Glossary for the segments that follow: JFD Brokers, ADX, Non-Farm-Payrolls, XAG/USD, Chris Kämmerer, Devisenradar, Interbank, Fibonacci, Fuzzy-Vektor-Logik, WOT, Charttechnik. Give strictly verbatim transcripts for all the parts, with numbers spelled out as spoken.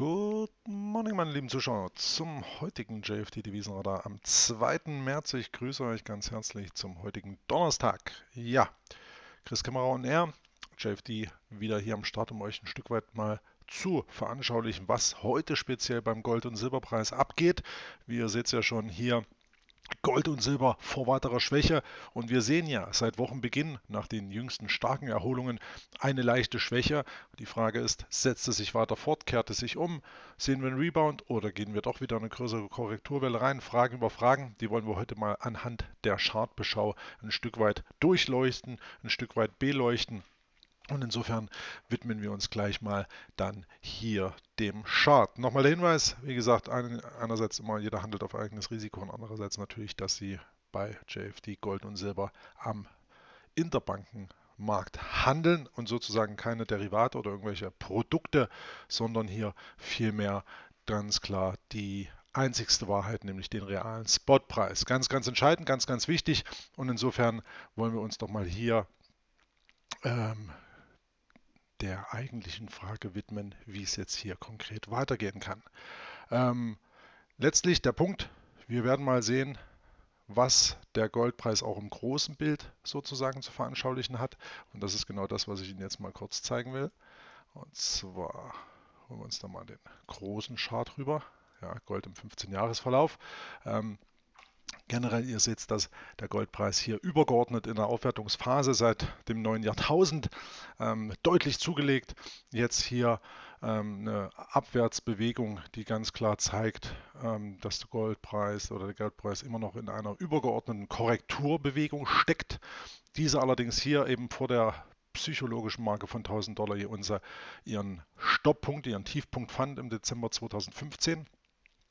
Guten Morgen, meine lieben Zuschauer, zum heutigen J F D-Devisenradar am zweiten März. Ich grüße euch ganz herzlich zum heutigen Donnerstag. Ja, Chris Kämmerer und er, J F D, wieder hier am Start, um euch ein Stück weit mal zu veranschaulichen, was heute speziell beim Gold- und Silberpreis abgeht. Wie ihr seht ja schon hier, Gold und Silber vor weiterer Schwäche, und wir sehen ja seit Wochenbeginn nach den jüngsten starken Erholungen eine leichte Schwäche. Die Frage ist, setzt es sich weiter fort, kehrt es sich um, sehen wir einen Rebound oder gehen wir doch wieder eine größere Korrekturwelle rein? Fragen über Fragen, die wollen wir heute mal anhand der Chartbeschau ein Stück weit durchleuchten, ein Stück weit beleuchten. Und insofern widmen wir uns gleich mal dann hier dem Chart. Nochmal der Hinweis, wie gesagt, einerseits immer, jeder handelt auf eigenes Risiko, und andererseits natürlich, dass Sie bei J F D Gold und Silber am Interbankenmarkt handeln und sozusagen keine Derivate oder irgendwelche Produkte, sondern hier vielmehr ganz klar die einzigste Wahrheit, nämlich den realen Spotpreis. Ganz, ganz entscheidend, ganz, ganz wichtig, und insofern wollen wir uns doch mal hier ähm, der eigentlichen Frage widmen, wie es jetzt hier konkret weitergehen kann. Ähm, letztlich der Punkt, wir werden mal sehen, was der Goldpreis auch im großen Bild sozusagen zu veranschaulichen hat. Und das ist genau das, was ich Ihnen jetzt mal kurz zeigen will. Und zwar holen wir uns da mal den großen Chart rüber. Ja, Gold im fünfzehn-Jahres-Verlauf. Ähm, Generell, ihr seht, dass der Goldpreis hier übergeordnet in der Aufwertungsphase seit dem neuen Jahrtausend ähm, deutlich zugelegt. Jetzt hier ähm, eine Abwärtsbewegung, die ganz klar zeigt, ähm, dass der Goldpreis oder der Goldpreis immer noch in einer übergeordneten Korrekturbewegung steckt. Diese allerdings hier eben vor der psychologischen Marke von tausend Dollar je Unze ihren Stopppunkt, ihren Tiefpunkt fand im Dezember zweitausendfünfzehn.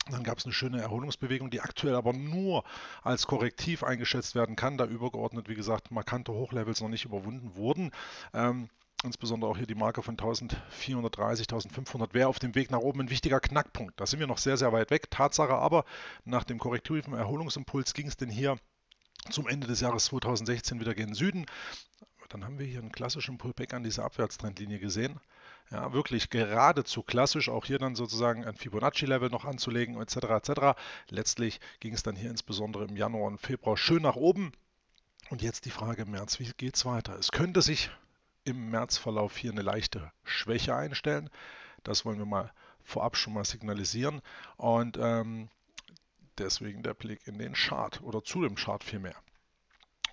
Dann gab es eine schöne Erholungsbewegung, die aktuell aber nur als korrektiv eingeschätzt werden kann, da übergeordnet, wie gesagt, markante Hochlevels noch nicht überwunden wurden. Ähm, insbesondere auch hier die Marke von vierzehnhundertdreißig, fünfzehnhundert wäre auf dem Weg nach oben ein wichtiger Knackpunkt. Da sind wir noch sehr, sehr weit weg. Tatsache aber, nach dem korrektiven Erholungsimpuls ging es denn hier zum Ende des Jahres zweitausendsechzehn wieder gen Süden. Dann haben wir hier einen klassischen Pullback an dieser Abwärtstrendlinie gesehen. Ja, wirklich geradezu klassisch, auch hier dann sozusagen ein Fibonacci-Level noch anzulegen et cetera et cetera. Letztlich ging es dann hier insbesondere im Januar und Februar schön nach oben. Und jetzt die Frage im März, wie geht es weiter? Es könnte sich im Märzverlauf hier eine leichte Schwäche einstellen. Das wollen wir mal vorab schon mal signalisieren. Und ähm, deswegen der Blick in den Chart oder zu dem Chart vielmehr.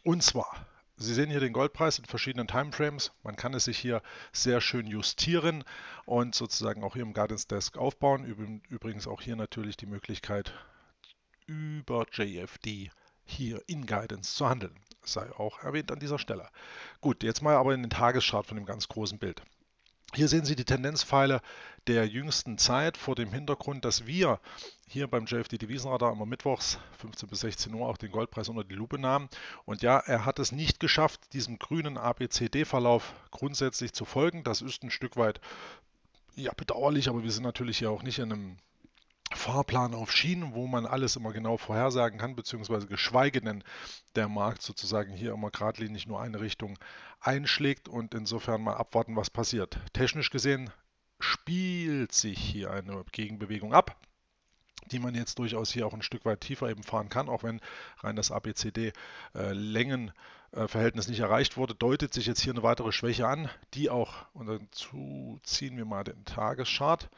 Und zwar, Sie sehen hier den Goldpreis in verschiedenen Timeframes. Man kann es sich hier sehr schön justieren und sozusagen auch hier im Guidance Desk aufbauen. Übrigens auch hier natürlich die Möglichkeit, über J F D hier in Guidance zu handeln. Sei auch erwähnt an dieser Stelle. Gut, jetzt mal aber in den Tageschart von dem ganz großen Bild. Hier sehen Sie die Tendenzpfeile der jüngsten Zeit vor dem Hintergrund, dass wir hier beim J F D-Devisenradar immer mittwochs fünfzehn bis sechzehn Uhr auch den Goldpreis unter die Lupe nahmen. Und ja, er hat es nicht geschafft, diesem grünen A B C D-Verlauf grundsätzlich zu folgen. Das ist ein Stück weit ja, bedauerlich, aber wir sind natürlich hier auch nicht in einem Fahrplan auf Schienen, wo man alles immer genau vorhersagen kann, beziehungsweise geschweige denn der Markt sozusagen hier immer geradlinig nur eine Richtung einschlägt, und insofern mal abwarten, was passiert. Technisch gesehen spielt sich hier eine Gegenbewegung ab, die man jetzt durchaus hier auch ein Stück weit tiefer eben fahren kann, auch wenn rein das A B C D-Längenverhältnis nicht erreicht wurde, deutet sich jetzt hier eine weitere Schwäche an, die auch, und dazu ziehen wir mal den Tageschart,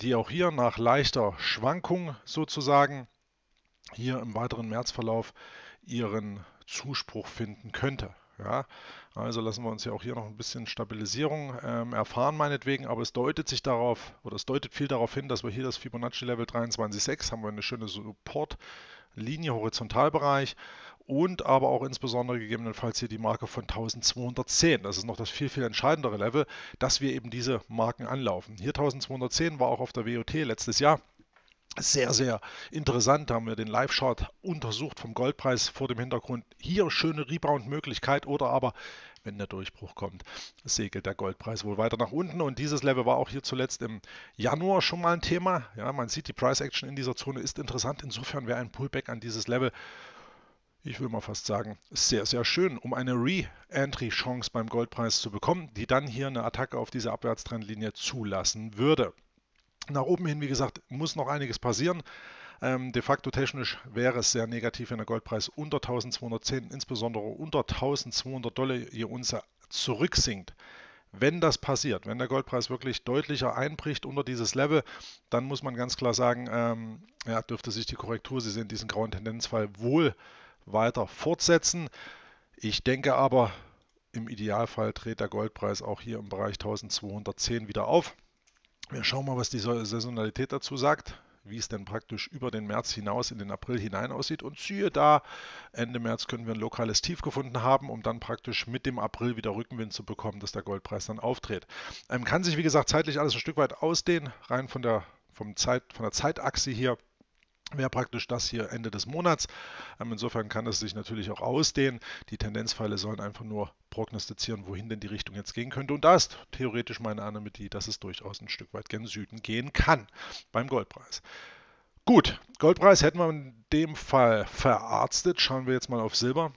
die auch hier nach leichter Schwankung sozusagen hier im weiteren Märzverlauf ihren Zuspruch finden könnte. Ja, also lassen wir uns ja auch hier noch ein bisschen Stabilisierung ähm, erfahren meinetwegen, aber es deutet sich darauf, oder es deutet viel darauf hin, dass wir hier das Fibonacci-Level dreiundzwanzig Komma sechs haben, wir eine schöne Support-Linie, Horizontalbereich, und aber auch insbesondere gegebenenfalls hier die Marke von zwölfhundertzehn. Das ist noch das viel, viel entscheidendere Level, dass wir eben diese Marken anlaufen. Hier zwölfhundertzehn war auch auf der W O T letztes Jahr sehr, sehr interessant. Da haben wir den Live-Chart untersucht vom Goldpreis vor dem Hintergrund. Hier schöne Rebound-Möglichkeit, oder aber, wenn der Durchbruch kommt, segelt der Goldpreis wohl weiter nach unten. Und dieses Level war auch hier zuletzt im Januar schon mal ein Thema. Ja, man sieht, die Price-Action in dieser Zone ist interessant. Insofern wäre ein Pullback an dieses Level, ich will mal fast sagen, sehr, sehr schön, um eine Re-Entry-Chance beim Goldpreis zu bekommen, die dann hier eine Attacke auf diese Abwärtstrendlinie zulassen würde. Nach oben hin, wie gesagt, muss noch einiges passieren. Ähm, de facto technisch wäre es sehr negativ, wenn der Goldpreis unter zwölfhundertzehn, insbesondere unter zwölfhundert Dollar je Unze zurücksinkt. Wenn das passiert, wenn der Goldpreis wirklich deutlicher einbricht unter dieses Level, dann muss man ganz klar sagen, ähm, ja, dürfte sich die Korrektur, Sie sehen diesen grauen Tendenzfall, wohl weiter fortsetzen. Ich denke aber, im Idealfall dreht der Goldpreis auch hier im Bereich zwölfhundertzehn wieder auf. Wir schauen mal, was die Saisonalität dazu sagt, wie es denn praktisch über den März hinaus in den April hinein aussieht. Und siehe da, Ende März können wir ein lokales Tief gefunden haben, um dann praktisch mit dem April wieder Rückenwind zu bekommen, dass der Goldpreis dann auftritt. Ähm, kann sich, wie gesagt, zeitlich alles ein Stück weit ausdehnen, rein von der, vom Zeit, von der Zeitachse hier. Wäre praktisch das hier Ende des Monats. Insofern kann es sich natürlich auch ausdehnen. Die Tendenzpfeile sollen einfach nur prognostizieren, wohin denn die Richtung jetzt gehen könnte. Und da ist theoretisch meine Annahme die, dass es durchaus ein Stück weit gen Süden gehen kann beim Goldpreis. Gut, Goldpreis hätten wir in dem Fall verarztet. Schauen wir jetzt mal auf Silber.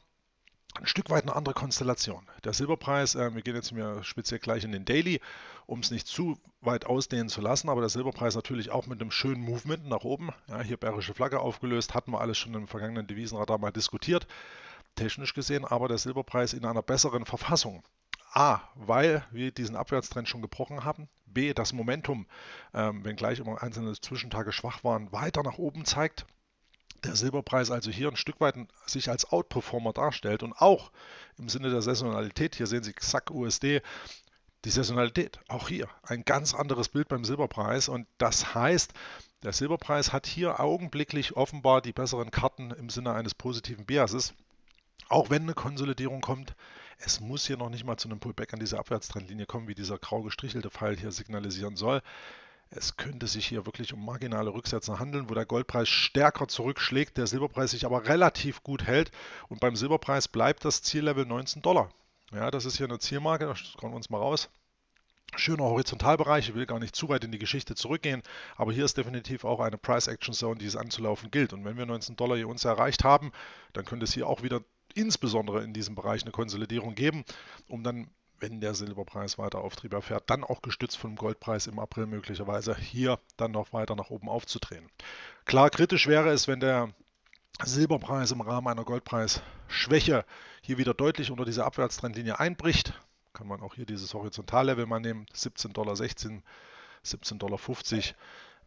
Ein Stück weit eine andere Konstellation. Der Silberpreis, äh, wir gehen jetzt mir speziell gleich in den Daily, um es nicht zu weit ausdehnen zu lassen, aber der Silberpreis natürlich auch mit einem schönen Movement nach oben. Ja, hier bärische Flagge aufgelöst, hatten wir alles schon im vergangenen Devisenradar mal diskutiert. Technisch gesehen aber der Silberpreis in einer besseren Verfassung. A, weil wir diesen Abwärtstrend schon gebrochen haben. B, das Momentum, ähm, wenngleich immer einzelne Zwischentage schwach waren, weiter nach oben zeigt. Der Silberpreis also hier ein Stück weit sich als Outperformer darstellt und auch im Sinne der Saisonalität, hier sehen Sie X A G U S D, die Saisonalität, auch hier ein ganz anderes Bild beim Silberpreis und das heißt, der Silberpreis hat hier augenblicklich offenbar die besseren Karten im Sinne eines positiven Biases, auch wenn eine Konsolidierung kommt. Es muss hier noch nicht mal zu einem Pullback an diese Abwärtstrendlinie kommen, wie dieser grau gestrichelte Pfeil hier signalisieren soll. Es könnte sich hier wirklich um marginale Rücksätze handeln, wo der Goldpreis stärker zurückschlägt, der Silberpreis sich aber relativ gut hält. Und beim Silberpreis bleibt das Ziellevel neunzehn Dollar. Ja, das ist hier eine Zielmarke, da schauen wir uns mal raus. Schöner Horizontalbereich, ich will gar nicht zu weit in die Geschichte zurückgehen, aber hier ist definitiv auch eine Price Action Zone, die es anzulaufen gilt. Und wenn wir neunzehn Dollar hier uns erreicht haben, dann könnte es hier auch wieder insbesondere in diesem Bereich eine Konsolidierung geben, um dann, wenn der Silberpreis weiter Auftrieb erfährt, dann auch gestützt vom Goldpreis im April möglicherweise hier dann noch weiter nach oben aufzudrehen. Klar, kritisch wäre es, wenn der Silberpreis im Rahmen einer Goldpreisschwäche hier wieder deutlich unter diese Abwärtstrendlinie einbricht. Kann man auch hier dieses Horizontallevel mal nehmen, siebzehn Dollar sechzehn, siebzehn Dollar fünfzig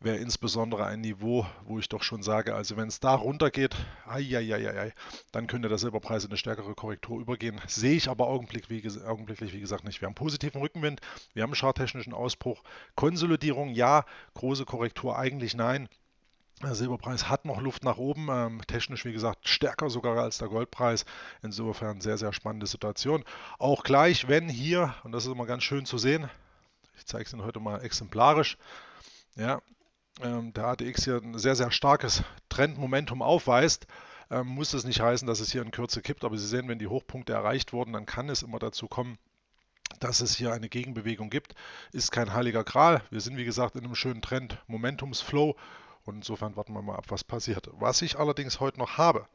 wäre insbesondere ein Niveau, wo ich doch schon sage, also wenn es da runter geht, ai, ai, ai, ai, dann könnte der Silberpreis in eine stärkere Korrektur übergehen. Sehe ich aber augenblicklich, wie, augenblicklich, wie gesagt, nicht. Wir haben positiven Rückenwind, wir haben einen charttechnischen Ausbruch, Konsolidierung ja, große Korrektur eigentlich nein. Der Silberpreis hat noch Luft nach oben, ähm, technisch wie gesagt stärker sogar als der Goldpreis. Insofern sehr, sehr spannende Situation. Auch gleich, wenn hier, und das ist immer ganz schön zu sehen, ich zeige es Ihnen heute mal exemplarisch, ja, der A D X hier ein sehr, sehr starkes Trendmomentum aufweist, muss es nicht heißen, dass es hier in Kürze kippt. Aber Sie sehen, wenn die Hochpunkte erreicht wurden, dann kann es immer dazu kommen, dass es hier eine Gegenbewegung gibt. Ist kein heiliger Gral. Wir sind, wie gesagt, in einem schönen Trend-Momentums-Flow. Und insofern warten wir mal ab, was passiert. Was ich allerdings heute noch habe,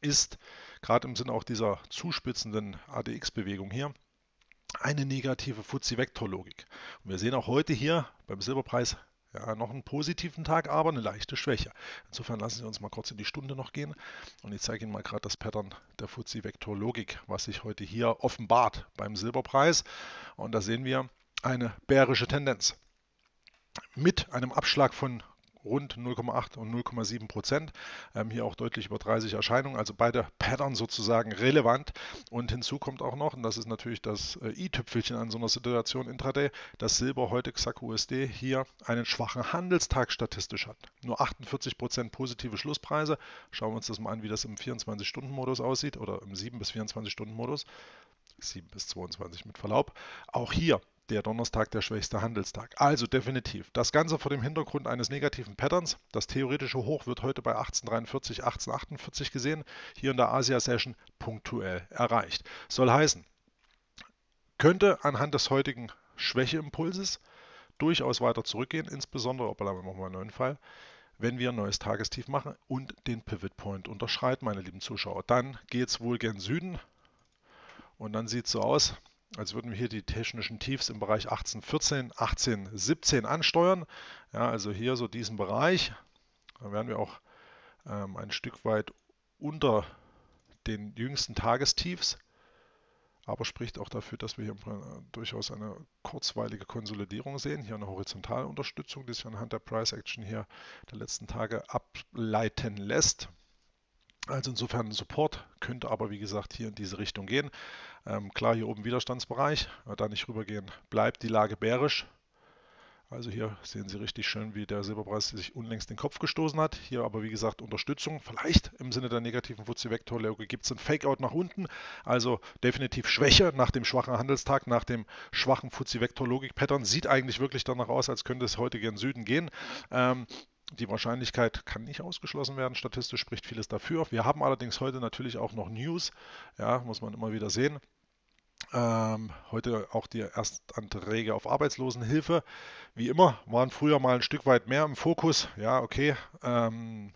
ist gerade im Sinne auch dieser zuspitzenden A D X-Bewegung hier, eine negative Fuzzy-Vektor-Logik. Und wir sehen auch heute hier beim Silberpreis ja, noch einen positiven Tag, aber eine leichte Schwäche. Insofern lassen Sie uns mal kurz in die Stunde noch gehen und ich zeige Ihnen mal gerade das Pattern der Fuzzy-Vektor-Logik, was sich heute hier offenbart beim Silberpreis. Und da sehen wir eine bärische Tendenz mit einem Abschlag von rund null Komma acht und null Komma sieben Prozent. Ähm, hier auch deutlich über dreißig Erscheinungen, also beide Pattern sozusagen relevant. Und hinzu kommt auch noch, und das ist natürlich das äh, i-Tüpfelchen an so einer Situation intraday, dass Silber heute X A G U S D hier einen schwachen Handelstag statistisch hat. Nur achtundvierzig Prozent positive Schlusspreise. Schauen wir uns das mal an, wie das im vierundzwanzig-Stunden-Modus aussieht oder im sieben bis vierundzwanzig-Stunden-Modus. sieben bis zweiundzwanzig mit Verlaub. Auch hier der Donnerstag der schwächste Handelstag. Also definitiv. Das Ganze vor dem Hintergrund eines negativen Patterns. Das theoretische Hoch wird heute bei achtzehn dreiundvierzig, achtzehn achtundvierzig gesehen. Hier in der Asia-Session punktuell erreicht. Soll heißen, könnte anhand des heutigen Schwächeimpulses durchaus weiter zurückgehen, insbesondere, ob wir machen mal einen neuen Fall, wenn wir ein neues Tagestief machen und den Pivot Point unterschreiten, meine lieben Zuschauer. Dann geht es wohl gen Süden und dann sieht es so aus, als würden wir hier die technischen Tiefs im Bereich achtzehn vierzehn, achtzehn siebzehn ansteuern. Ja, also hier so diesen Bereich, dann werden wir auch ähm, ein Stück weit unter den jüngsten Tagestiefs, aber spricht auch dafür, dass wir hier durchaus eine kurzweilige Konsolidierung sehen. Hier eine horizontale Unterstützung, die sich anhand der Price Action hier der letzten Tage ableiten lässt. Also insofern ein Support, könnte aber wie gesagt hier in diese Richtung gehen. Ähm, klar, hier oben Widerstandsbereich, da nicht rübergehen, bleibt die Lage bärisch. Also hier sehen Sie richtig schön, wie der Silberpreis sich unlängst den Kopf gestoßen hat. Hier aber wie gesagt Unterstützung, vielleicht im Sinne der negativen Fuzzy-Vektor-Logik gibt es ein Fakeout nach unten. Also definitiv Schwäche nach dem schwachen Handelstag, nach dem schwachen Fuzzy-Vektor-Logik-Pattern. Sieht eigentlich wirklich danach aus, als könnte es heute gen Süden gehen. Ähm, Die Wahrscheinlichkeit kann nicht ausgeschlossen werden. Statistisch spricht vieles dafür. Wir haben allerdings heute natürlich auch noch News. Ja, muss man immer wieder sehen. Ähm, heute auch die Erstanträge auf Arbeitslosenhilfe. Wie immer waren früher mal ein Stück weit mehr im Fokus. Ja, okay. Ähm,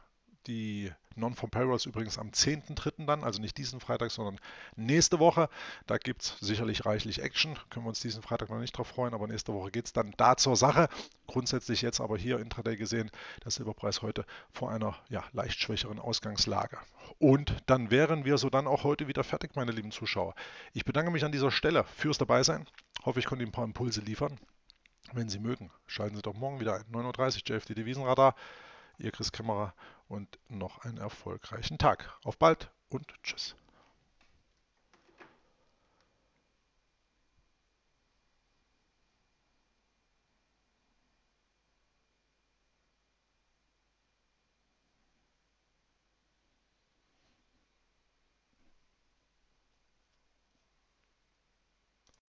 die Non-Farm-Payrolls übrigens am zehnten dritten dann, also nicht diesen Freitag, sondern nächste Woche. Da gibt es sicherlich reichlich Action. Können wir uns diesen Freitag noch nicht drauf freuen, aber nächste Woche geht es dann da zur Sache. Grundsätzlich jetzt aber hier intraday gesehen, der Silberpreis heute vor einer ja, leicht schwächeren Ausgangslage. Und dann wären wir so dann auch heute wieder fertig, meine lieben Zuschauer. Ich bedanke mich an dieser Stelle fürs Dabeisein. Hoffe, ich konnte Ihnen ein paar Impulse liefern. Wenn Sie mögen, schalten Sie doch morgen wieder ein. neun Uhr dreißig, J F D-Devisenradar. Ihr Chris Kämmerer und noch einen erfolgreichen Tag. Auf bald und tschüss.